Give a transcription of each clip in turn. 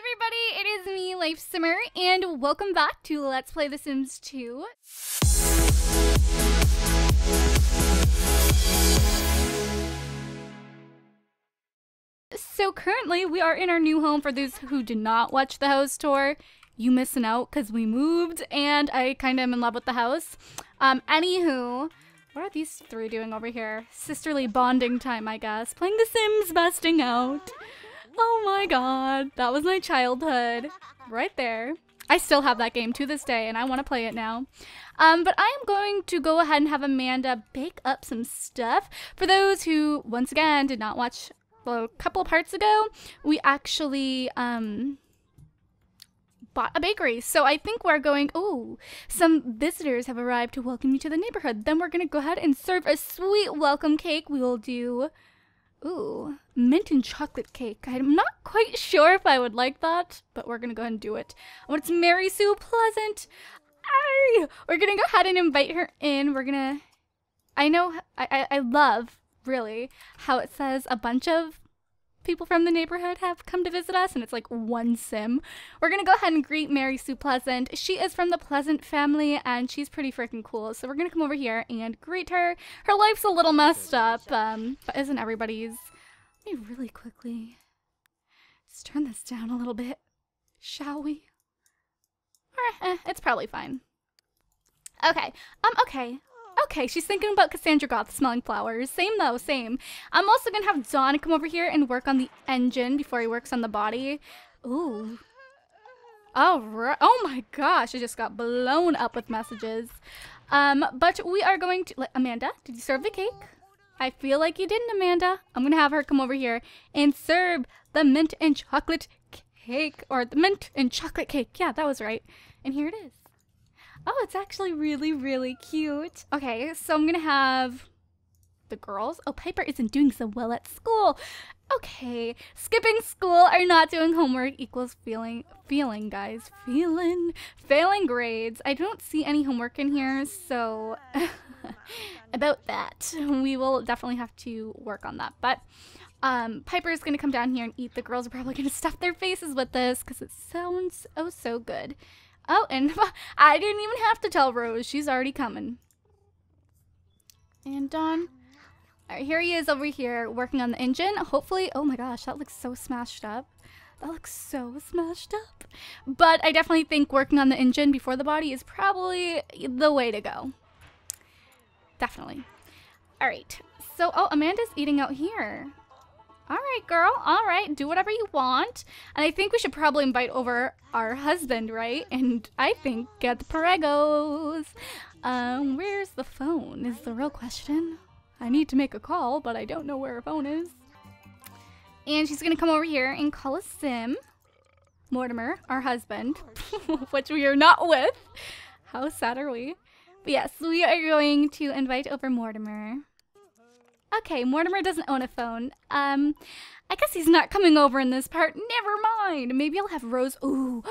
everybody, it is me, LifeSimmer, and welcome back to Let's Play The Sims 2. So currently, we are in our new home. For those who did not watch the house tour, you missing out because we moved, and I kind of am in love with the house. Anywho, what are these three doing over here? Sisterly bonding time, I guess. Playing The Sims, busting out. Oh my god, that was my childhood right there. I still have that game to this day and I want to play it now. But I am going to go ahead and have Amanda bake up some stuff. For those who, once again, did not watch a couple parts ago, we actually bought a bakery. So I think we're going, oh, some visitors have arrived to welcome you to the neighborhood. Then we're going to go ahead and serve a sweet welcome cake. We will do... Ooh, mint and chocolate cake. I'm not quite sure if I would like that, but we're gonna go ahead and do it. Oh, it's Mary Sue Pleasant. Aye! We're gonna go ahead and invite her in. We're gonna... I know, I love, really, how it says a bunch of people from the neighborhood have come to visit us, and it's like one sim. We're gonna go ahead and greet Mary Sue Pleasant. She is from the Pleasant family, and she's pretty freaking cool. So we're gonna come over here and greet her. Her life's a little messed up, but isn't everybody's? Let me really quickly just turn this down a little bit, shall we? Or, it's probably fine. Okay. Okay, she's thinking about Cassandra Goth smelling flowers. Same though, same. I'm also gonna have Don come over here and work on the engine before he works on the body. Ooh. Alright. Oh my gosh, I just got blown up with messages. But we are going to... Amanda, did you serve the cake? I feel like you didn't, Amanda. I'm gonna have her come over here and serve the mint and chocolate cake. Or the mint and chocolate cake. Yeah, that was right. And here it is. Oh, it's actually really, really cute. Okay, so I'm gonna have the girls. Oh, Piper isn't doing so well at school. Okay, skipping school or not doing homework equals failing, guys. Failing grades. I don't see any homework in here, so about that. We will definitely have to work on that, but Piper is gonna come down here and eat. The girls are probably gonna stuff their faces with this because it sounds oh so good. Oh, and I didn't even have to tell Rose. She's already coming. And Don. All right, here he is over here working on the engine. Hopefully, oh my gosh, that looks so smashed up. That looks so smashed up. But I definitely think working on the engine before the body is probably the way to go. Definitely. All right. So, oh, Amanda's eating out here. All right, girl. All right. Do whatever you want. And I think we should probably invite over our husband, right? And I think get the Paregos. Where's the phone is the real question. I need to make a call, but I don't know where her phone is. And she's going to come over here and call a sim. Mortimer, our husband, which we are not with. How sad are we? But yes, we are going to invite over Mortimer. Okay, Mortimer doesn't own a phone. I guess he's not coming over in this part. Never mind. Maybe I'll have Rose. Ooh,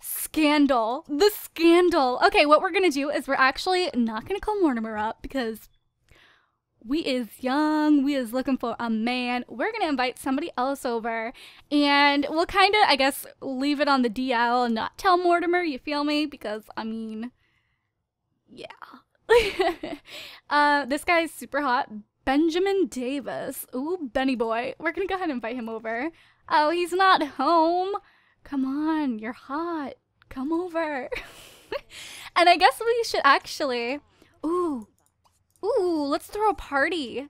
scandal. The scandal. Okay, what we're going to do is we're actually not going to call Mortimer up because we is young. We is looking for a man. We're going to invite somebody else over. And we'll kind of, I guess, leave it on the DL and not tell Mortimer. You feel me? Because, I mean, yeah. This guy is super hot. Benjamin Davis. Ooh, Benny boy. We're going to go ahead and invite him over. Oh, he's not home. Come on, you're hot. Come over. And I guess we should actually... Ooh, let's throw a party.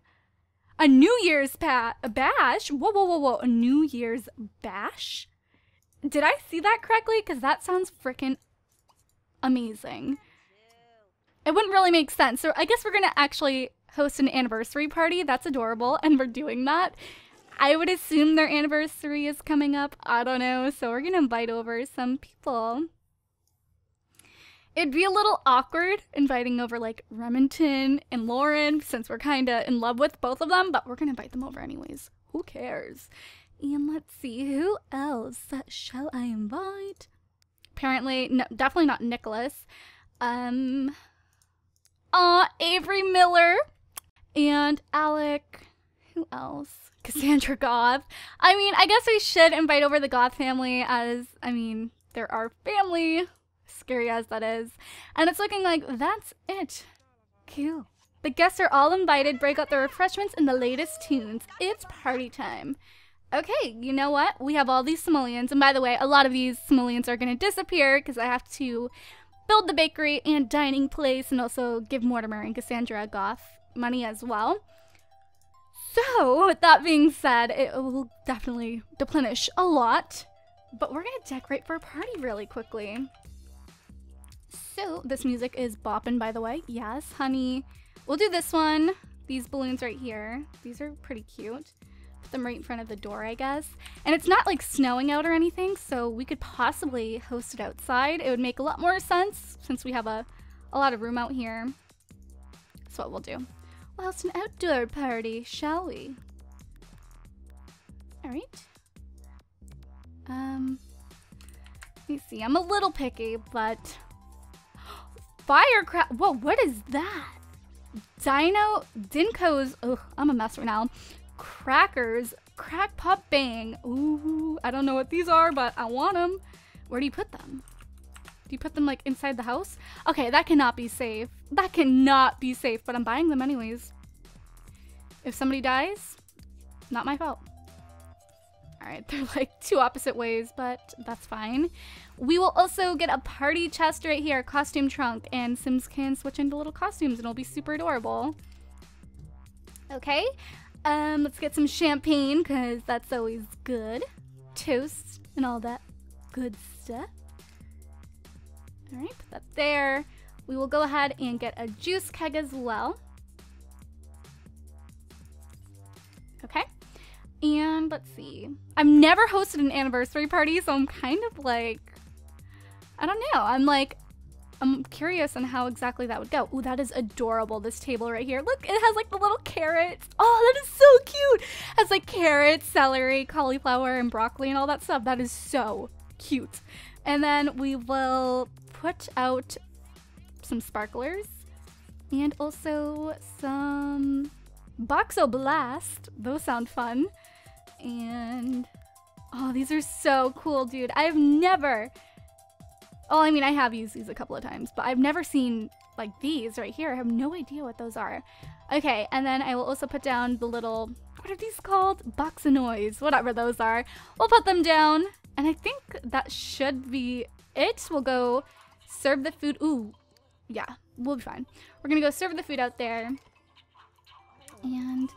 A New Year's bash? Whoa. A New Year's bash? Did I see that correctly? Because that sounds freaking amazing. It wouldn't really make sense. So I guess we're going to actually... host an anniversary party. That's adorable, and we're doing that. I would assume their anniversary is coming up. I don't know, so we're gonna invite over some people. It'd be a little awkward inviting over like Remington and Lauren since we're kind of in love with both of them, but we're gonna invite them over anyways. Who cares? And let's see, who else shall I invite? Apparently, no, definitely not Nicholas. Avery Miller. And Alec, Who else? Cassandra Goth. I mean, I guess we should invite over the Goth family as, I mean, they're our family. Scary as that is. And it's looking like that's it. Cool. The guests are all invited. Break out the refreshments and the latest tunes. It's party time. Okay, you know what? We have all these simoleons. And by the way, a lot of these simoleons are going to disappear because I have to build the bakery and dining place and also give Mortimer and Cassandra Goth money as well. So, with that being said, it will definitely deplenish a lot. But we're going to decorate for a party really quickly. So, this music is bopping, by the way. Yes, honey. We'll do this one. These balloons right here. These are pretty cute. Put them right in front of the door, I guess. And it's not like snowing out or anything, so we could possibly host it outside. It would make a lot more sense since we have a lot of room out here. That's what we'll do. We'll host an outdoor party, shall we? All right. Let me see. I'm a little picky, but... Firecracker. Whoa, what is that? Dinko's, oh, I'm a mess right now. Crackers, crack pop bang. Ooh, I don't know what these are, but I want them. Where do you put them? Do you put them like inside the house? Okay, that cannot be safe. That cannot be safe, but I'm buying them anyways. If somebody dies, not my fault. All right, they're like two opposite ways, but that's fine. We will also get a party chest right here, costume trunk, and Sims can switch into little costumes and it'll be super adorable. Okay, let's get some champagne because that's always good. Toast and all that good stuff. All right, put that there. We will go ahead and get a juice keg as well. Okay. And let's see, I've never hosted an anniversary party, so I'm kind of like, I don't know. I'm curious on how exactly that would go. Ooh, that is adorable, this table right here. Look, it has like the little carrots. Oh, that is so cute. It has like carrots, celery, cauliflower, and broccoli and all that stuff. That is so cute. And then we will put out some sparklers and also some Boxo Blast. Those sound fun. And oh, these are so cool, dude. I've never, oh, I mean, I have used these a couple of times, but I've never seen like these right here. I have no idea what those are. Okay, and then I will also put down the little, what are these called? Box of noise, whatever those are. We'll put them down, and I think that should be it. We'll go serve the food. Ooh, yeah, we'll be fine. We're gonna go serve the food out there. And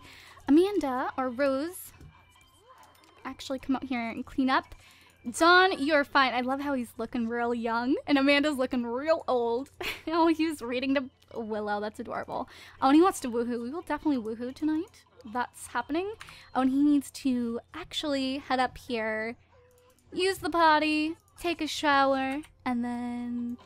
Amanda or Rose actually come out here and clean up. Don, you're fine. I love how he's looking real young and Amanda's looking real old. Oh, he was reading to Willow. That's adorable. Oh, and he wants to woohoo. We will definitely woohoo tonight. That's happening. Oh, and he needs to actually head up here, use the potty, take a shower, and then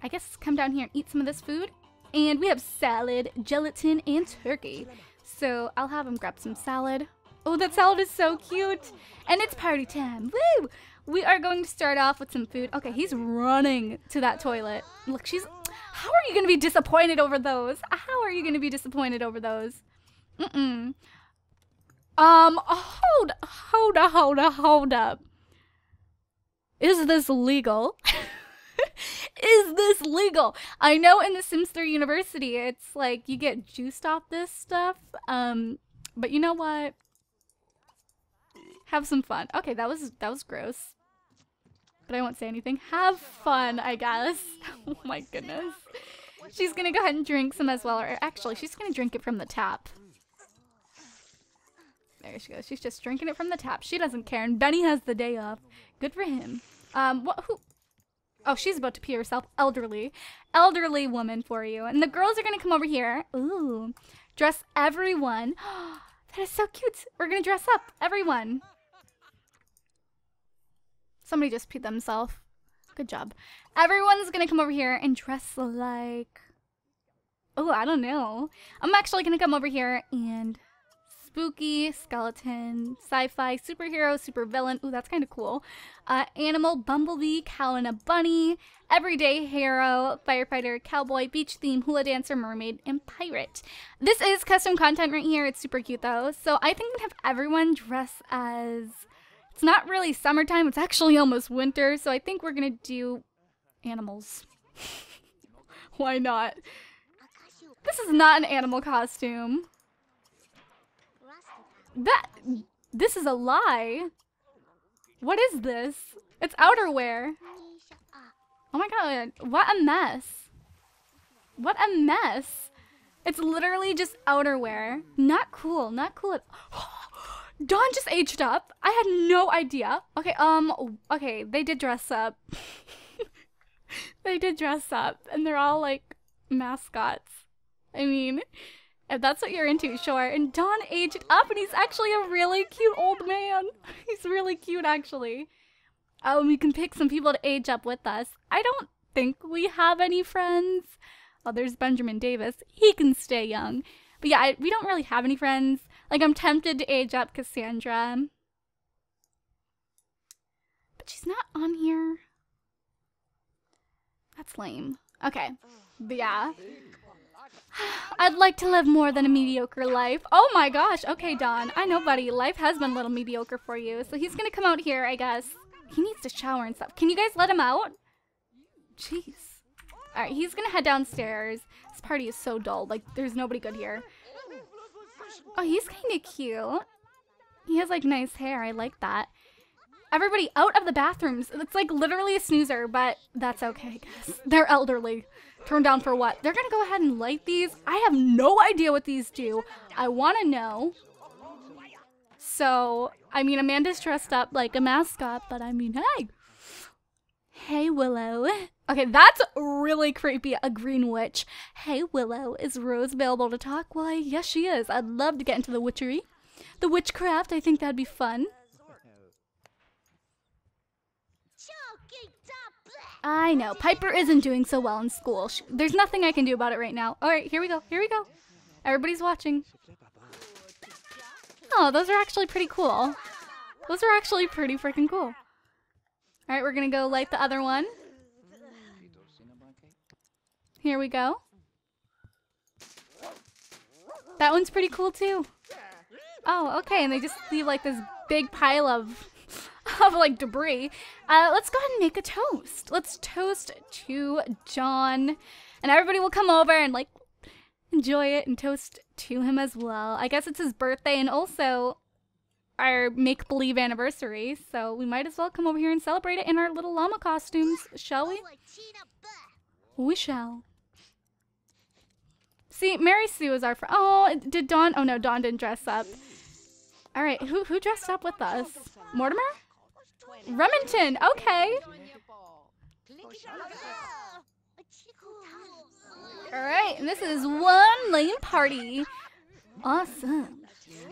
I guess come down here and eat some of this food. And we have salad, gelatin, and turkey. So I'll have him grab some salad. Oh, that salad is so cute. And it's party time. Woo! We are going to start off with some food. Okay, he's running to that toilet. Look, she's... How are you going to be disappointed over those? How are you going to be disappointed over those? Mm-mm. Hold up. Is this legal? Is this legal? I know in The Sims 3 University, it's like you get juiced off this stuff. But you know what? Have some fun. Okay, that was gross. But I won't say anything. Have fun, I guess. Oh my goodness. She's gonna go ahead and drink some as well. Or actually, she's gonna drink it from the tap. There she goes. She's just drinking it from the tap. She doesn't care. And Benny has the day off. Good for him. Who? Oh, she's about to pee herself. Elderly woman for you. And the girls are gonna come over here. Ooh, dress everyone. That is so cute. We're gonna dress up, everyone. Somebody just peed themselves. Good job. Everyone's gonna come over here and dress like, oh, I don't know. I'm actually gonna come over here and spooky, skeleton, sci-fi, superhero, supervillain. Ooh, that's kind of cool. Animal, bumblebee, cow and a bunny, everyday hero, firefighter, cowboy, beach theme, hula dancer, mermaid, and pirate. This is custom content right here. It's super cute though. So I think I'm gonna have everyone dress as... It's not really summertime. It's actually almost winter. So I think we're gonna do animals. Why not? This is not an animal costume. This is a lie. What is this? It's outerwear. Oh my god, what a mess. What a mess. It's literally just outerwear. Not cool, not cool at all. Don just aged up. I had no idea. Okay, okay, they did dress up. They did dress up, and they're all like mascots. I mean, if that's what you're into, sure. And Don aged up, and he's actually a really cute old man. He's really cute, actually. Oh, and we can pick some people to age up with us. I don't think we have any friends. Oh, there's Benjamin Davis. He can stay young. But yeah, we don't really have any friends. Like, I'm tempted to age up Cassandra. But she's not on here. That's lame. Okay. But yeah. I'd like to live more than a mediocre life. Oh my gosh. Okay, Don. I know, buddy. Life has been a little mediocre for you. So he's gonna come out here, I guess. He needs to shower and stuff. Can you guys let him out? Jeez. Alright, he's gonna head downstairs. This party is so dull. Like, there's nobody good here. Oh, he's kinda cute. He has, like, nice hair. I like that. Everybody out of the bathrooms. It's like literally a snoozer, but that's okay, I guess. They're elderly. Turned down for what? They're gonna go ahead and light these. I have no idea what these do. I wanna know. So, I mean, Amanda's dressed up like a mascot, but I mean, hey. Hey, Willow. Okay, that's really creepy, a green witch. Hey, Willow, is Rose available to talk? Why, yes, she is. I'd love to get into the witchery. The witchcraft, I think that'd be fun. I know. Piper isn't doing so well in school. There's nothing I can do about it right now. All right, here we go. Here we go. Everybody's watching. Oh, those are actually pretty cool. Those are actually pretty freaking cool. All right, we're going to go light the other one. Here we go. That one's pretty cool, too. Oh, okay. And they just leave like this big pile of... of like debris. Let's go ahead and make a toast. Let's toast to John, and everybody will come over and like enjoy it and toast to him as well. I guess it's his birthday and also our make-believe anniversary, so we might as well come over here and celebrate it in our little llama costumes, shall we? We shall. See, Mary Sue is our friend. Oh, did Don? Oh no, Don didn't dress up. All right, who dressed up with us? Mortimer? Remington, okay. All right, this is one lame party. Awesome.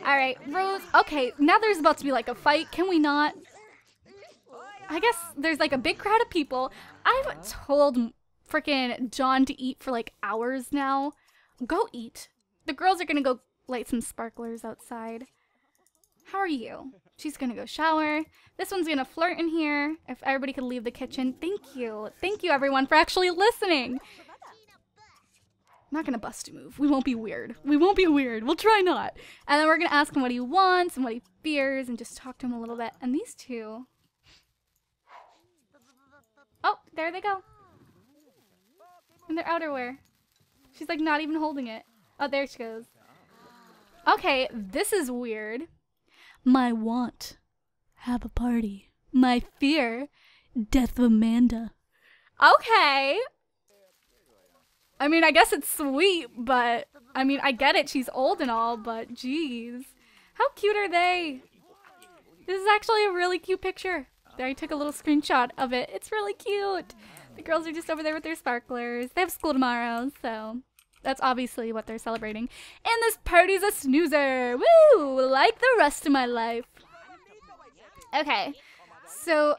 All right, Rose, okay, now there's about to be like a fight. Can we not? I guess there's like a big crowd of people. I've told frickin' John to eat for like hours now. Go eat. The girls are gonna go light some sparklers outside. How are you? She's gonna go shower. This one's gonna flirt in here. If everybody could leave the kitchen. Thank you. Thank you, everyone, for actually listening. I'm not gonna bust a move. We won't be weird. We won't be weird. We'll try not. And then we're gonna ask him what he wants and what he fears and just talk to him a little bit. And these two... Oh, there they go. And their outerwear. She's like not even holding it. Oh, there she goes. Okay, this is weird. My want, have a party. My fear, death of Amanda. Okay. I mean, I guess it's sweet, but I mean, I get it. She's old and all, but geez, how cute are they? This is actually a really cute picture. There, I took a little screenshot of it. It's really cute. The girls are just over there with their sparklers. They have school tomorrow, so... That's obviously what they're celebrating. And this party's a snoozer. Woo! Like the rest of my life. Okay. So,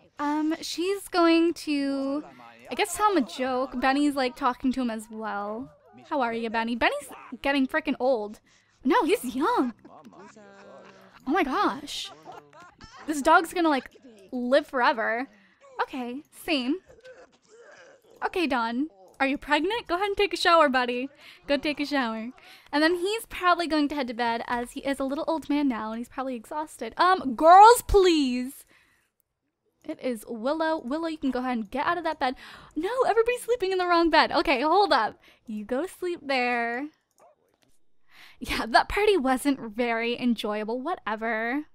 she's going to, I guess, tell him a joke. Benny's, like, talking to him as well. How are you, Benny? Benny's getting freaking old. No, he's young. Oh my gosh. This dog's gonna like live forever. Okay, same. Okay, Don. Are you pregnant? Go ahead and take a shower, buddy. Go take a shower. And then he's probably going to head to bed as he is a little old man now and he's probably exhausted. Girls, please. It is Willow. Willow, you can go ahead and get out of that bed. No, everybody's sleeping in the wrong bed. Okay, hold up. You go sleep there. Yeah, that party wasn't very enjoyable. Whatever.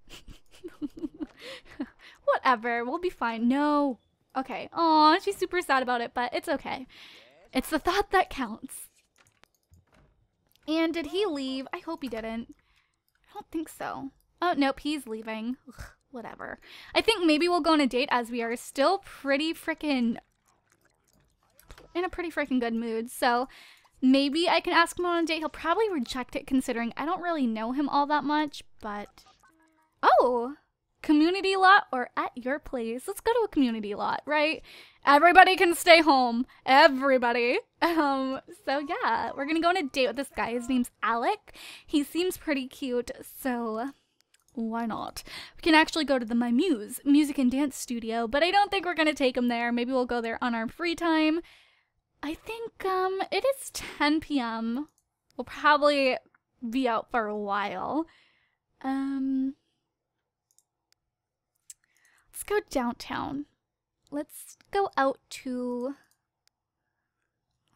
Whatever. We'll be fine. No. Okay. Aw, she's super sad about it, but it's okay. It's the thought that counts. And did he leave? I hope he didn't. I don't think so. Oh, nope. He's leaving. Ugh, whatever. I think maybe we'll go on a date as we are still pretty freaking in a pretty freaking good mood. So maybe I can ask him on a date. He'll probably reject it considering I don't really know him all that much, but... Oh! Community lot or at your place. Let's go to a community lot, right? Everybody can stay home. Everybody. So yeah, we're gonna go on a date with this guy. His name's Alec. He seems pretty cute, so why not? We can actually go to the My Muse music and dance studio, but I don't think we're gonna take him there. Maybe we'll go there on our free time. I think it is 10 p.m. We'll probably be out for a while. Let's go downtown. Let's go out to...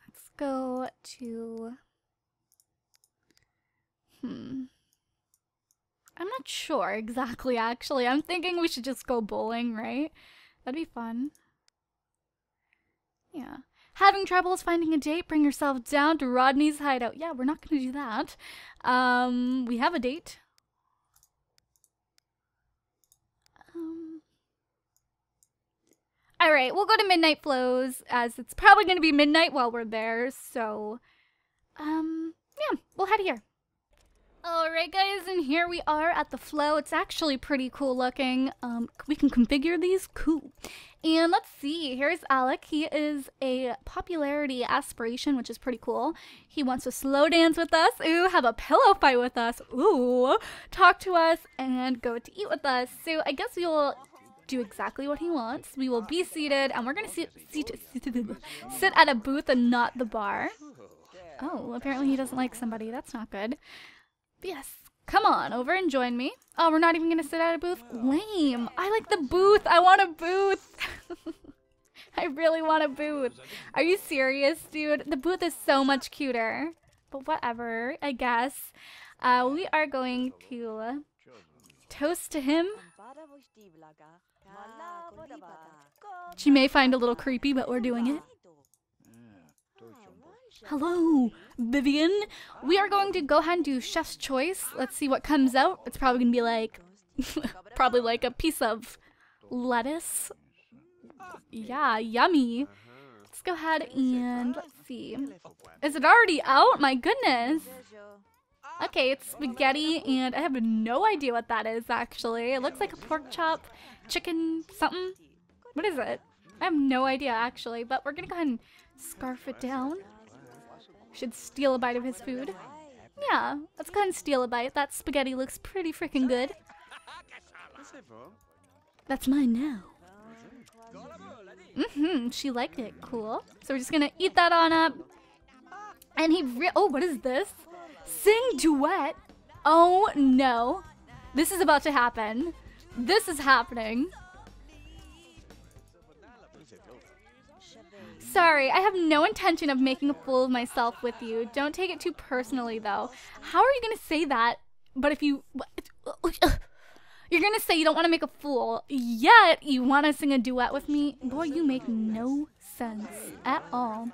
Let's go to... I'm not sure exactly, actually. I'm thinking we should just go bowling, right? That'd be fun. Yeah. Having troubles finding a date? Bring yourself down to Rodney's hideout. Yeah, we're not going to do that. We have a date. All right, we'll go to Midnight Flows as it's probably going to be midnight while we're there. So, yeah, we'll head here. All right, guys, and here we are at the Flow. It's actually pretty cool looking. We can configure these. Cool. And let's see, here's Alec. He is a popularity aspiration, which is pretty cool. He wants to slow dance with us. Ooh, have a pillow fight with us. Ooh, talk to us and go to eat with us. So I guess we will do exactly what he wants. We will be seated and we're going to sit at a booth and not the bar. Oh, apparently he doesn't like somebody. That's not good. But yes, come on over and join me. Oh, we're not even going to sit at a booth? Lame. I like the booth. I want a booth. I really want a booth. Are you serious, dude? The booth is so much cuter. But whatever, I guess. We are going to toast to him. She may find a little creepy, but we're doing it. Hello, Vivian. We are going to go ahead and do Chef's Choice. Let's see what comes out. It's probably going to be like, probably like a piece of lettuce. Yeah, yummy. Let's go ahead and let's see. Is it already out? My goodness. Okay, it's spaghetti and I have no idea what that is actually. It looks like a pork chop, chicken, something. What is it? I have no idea actually, but we're going to go ahead and scarf it down. Should steal a bite of his food. Yeah, let's go ahead and steal a bite. That spaghetti looks pretty freaking good. That's mine now. She liked it. Cool. So we're just gonna eat that on up. And he oh, what is this? Sing duet? Oh no. This is about to happen. This is happening. Sorry, I have no intention of making a fool of myself with you. Don't take it too personally, though. How are you going to say that? But if you... You're going to say you don't want to make a fool, yet you want to sing a duet with me? Boy, you make no sense at all.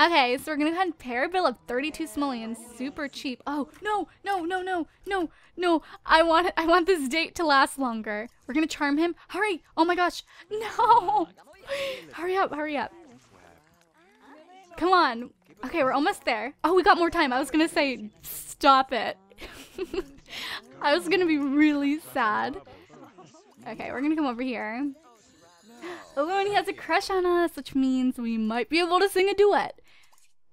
Okay, so we're going to go ahead and pair a bill of 32 simoleons. Super cheap. Oh, no, no, no, no, no, no. I want this date to last longer. We're going to charm him. Hurry. Oh, my gosh. No. Hurry up, hurry up. Come on. Okay, we're almost there. Oh, we got more time. I was going to say, stop it. I was going to be really sad. Okay, we're going to come over here. Oh, and he has a crush on us, which means we might be able to sing a duet.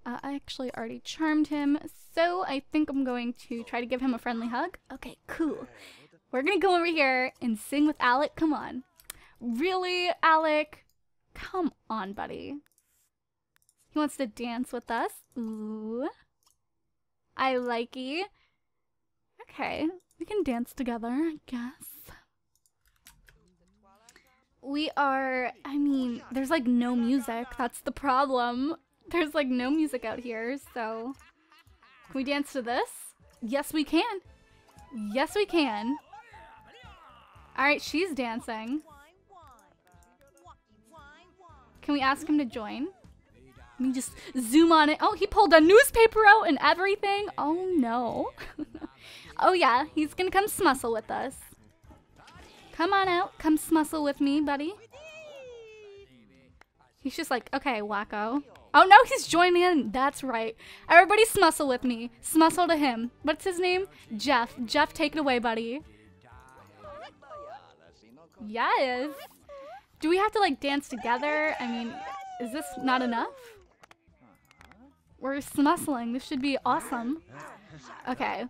I actually already charmed him, so I think I'm going to try to give him a friendly hug. Okay, cool. We're gonna go over here and sing with Alec. Come on. Really, Alec? Come on, buddy. He wants to dance with us. Ooh. I likey. Okay, we can dance together, I guess. We are, I mean, there's like no music. That's the problem. There's like no music out here, so... Can we dance to this? Yes, we can. Yes, we can. Alright, she's dancing. Can we ask him to join? Let me just zoom on it. Oh, he pulled a newspaper out and everything. Oh, no. Oh, yeah. He's gonna come smussle with us. Come on out. Come smussle with me, buddy. He's just like, okay, wacko. Oh, no, he's joining in. That's right. Everybody smussle with me. Smussle to him. What's his name? Jeff. Jeff, take it away, buddy. Yes. Do we have to, like, dance together? I mean, is this not enough? We're smussling. This should be awesome. Okay.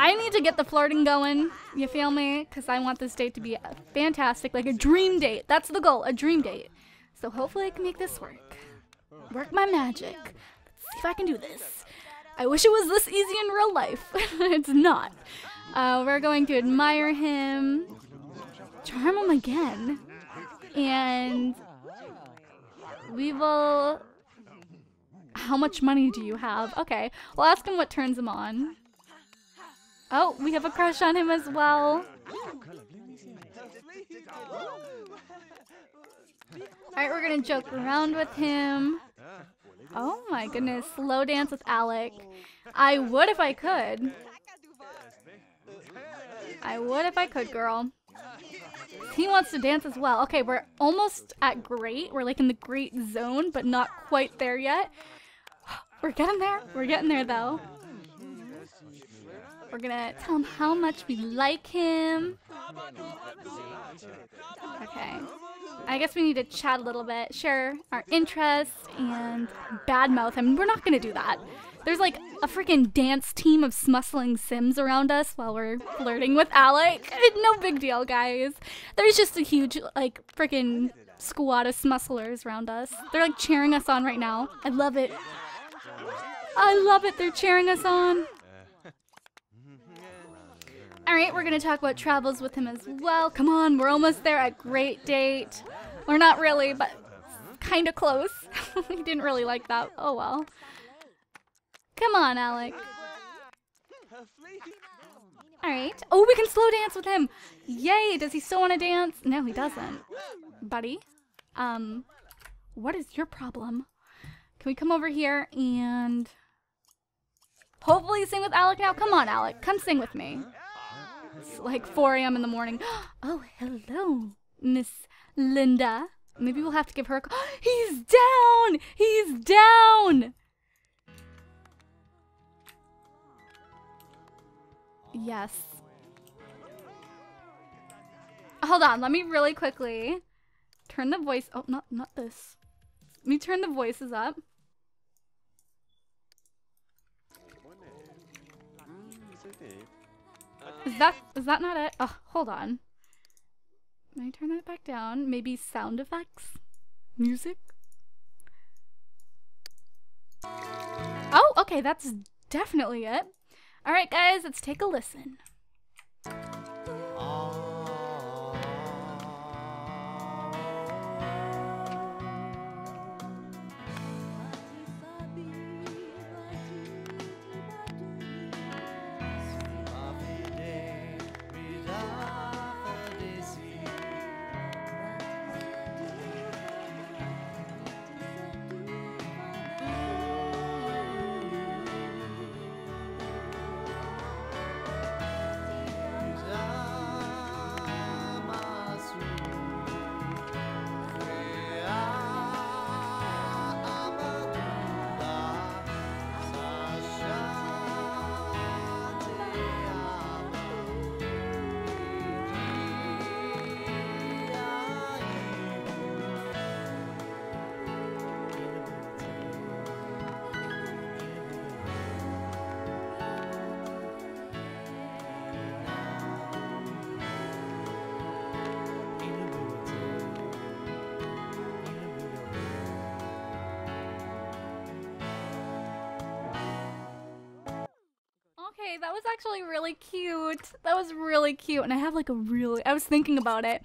I need to get the flirting going. You feel me? Because I want this date to be fantastic. Like a dream date. That's the goal. A dream date. So hopefully I can make this work. Work my magic. Let's see if I can do this. I wish it was this easy in real life. It's not. We're going to admire him. Charm him again. And... we will... How much money do you have? Okay, we'll ask him what turns him on. Oh, we have a crush on him as well. Alright, we're gonna joke around with him. Oh my goodness, slow dance with Alec. I would if I could. I would if I could, girl. He wants to dance as well. Okay, we're almost at great. We're like in the great zone, but not quite there yet. We're getting there. We're getting there, though. We're gonna tell him how much we like him. Okay. I guess we need to chat a little bit, share our interests, and badmouth him. We're not gonna do that. There's like a freaking dance team of smussling Sims around us while we're flirting with Alec. No big deal, guys. There's just a huge, like, freaking squad of smusslers around us. They're like cheering us on right now. I love it. I love it. They're cheering us on. All right, we're gonna talk about travels with him as well. Come on, we're almost there. A great date. We're not really, but kind of close. We didn't really like that. Oh well. Come on, Alec. Alright. Oh, we can slow dance with him! Yay! Does he still want to dance? No, he doesn't. Buddy? What is your problem? Can we come over here and... hopefully sing with Alec now? Come on, Alec. Come sing with me. It's like 4 a.m. in the morning. Oh, hello, Miss Linda. Maybe we'll have to give her a call. He's down! He's down! Yes. Hold on, let me really quickly turn the voice. Oh, not this. Let me turn the voices up. Is that not it? Oh, hold on. Let me turn that back down. Maybe sound effects, music. Oh, okay, that's definitely it. All right, guys, let's take a listen. That was actually really cute. That was really cute. And I have like a really, I was thinking about it.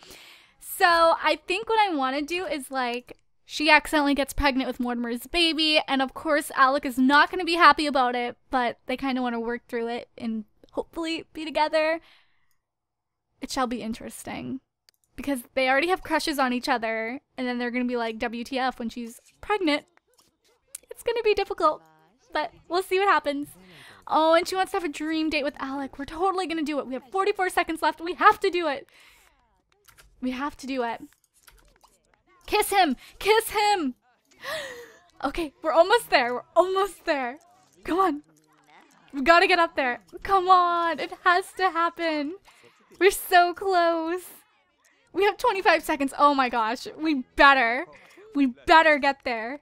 So I think what I want to do is like, she accidentally gets pregnant with Mortimer's baby. And of course, Alec is not going to be happy about it, but they kind of want to work through it and hopefully be together. It shall be interesting because they already have crushes on each other. And then they're going to be like, WTF when she's pregnant. It's going to be difficult, but we'll see what happens. Oh, and she wants to have a dream date with Alec. We're totally going to do it. We have 44 seconds left. We have to do it. We have to do it. Kiss him! Kiss him! Okay, we're almost there. We're almost there. Come on. We've got to get up there. Come on. It has to happen. We're so close. We have 25 seconds. Oh my gosh. We better. We better get there.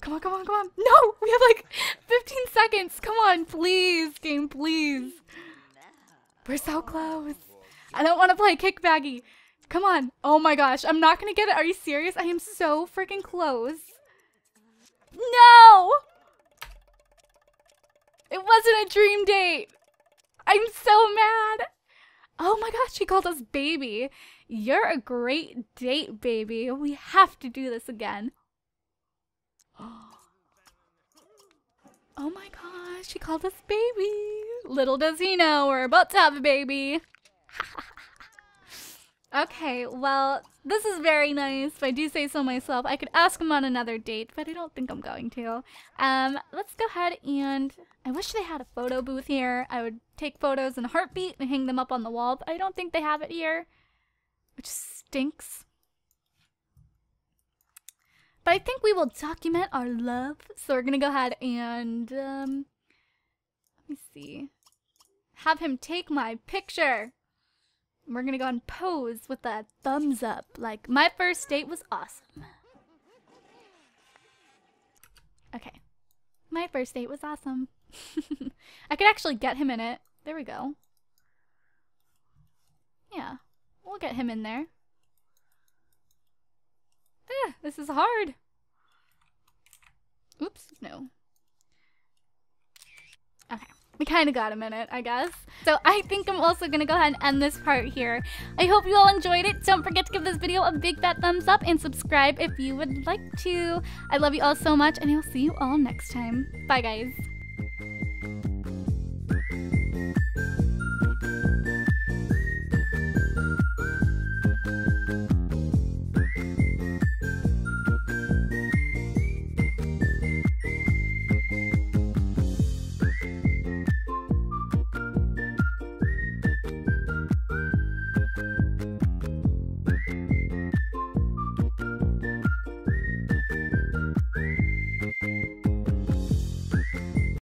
Come on, come on, come on. No! We have like 15 seconds. Come on, please, game, please. We're so close. I don't want to play kick baggy. Come on. Oh my gosh. I'm not going to get it. Are you serious? I am so freaking close. No! It wasn't a dream date. I'm so mad. Oh my gosh. She called us baby. You're a great date, baby. We have to do this again. Oh my gosh, she called us baby. Little does he know, we're about to have a baby. Okay, well, this is very nice. If I do say so myself, I could ask him on another date, but I don't think I'm going to. Let's go ahead and... I wish they had a photo booth here. I would take photos in a heartbeat and hang them up on the wall, but I don't think they have it here, which stinks. But I think we will document our love. So we're going to go ahead and, let me see. Have him take my picture. We're going to go and pose with a thumbs up. Like, my first date was awesome. Okay. My first date was awesome. I could actually get him in it. There we go. Yeah. We'll get him in there. This is hard. Oops, no. Okay, we kind of got a minute, I guess. So I think I'm also going to go ahead and end this part here. I hope you all enjoyed it. Don't forget to give this video a big fat thumbs up and subscribe if you would like to. I love you all so much, and I'll see you all next time. Bye, guys.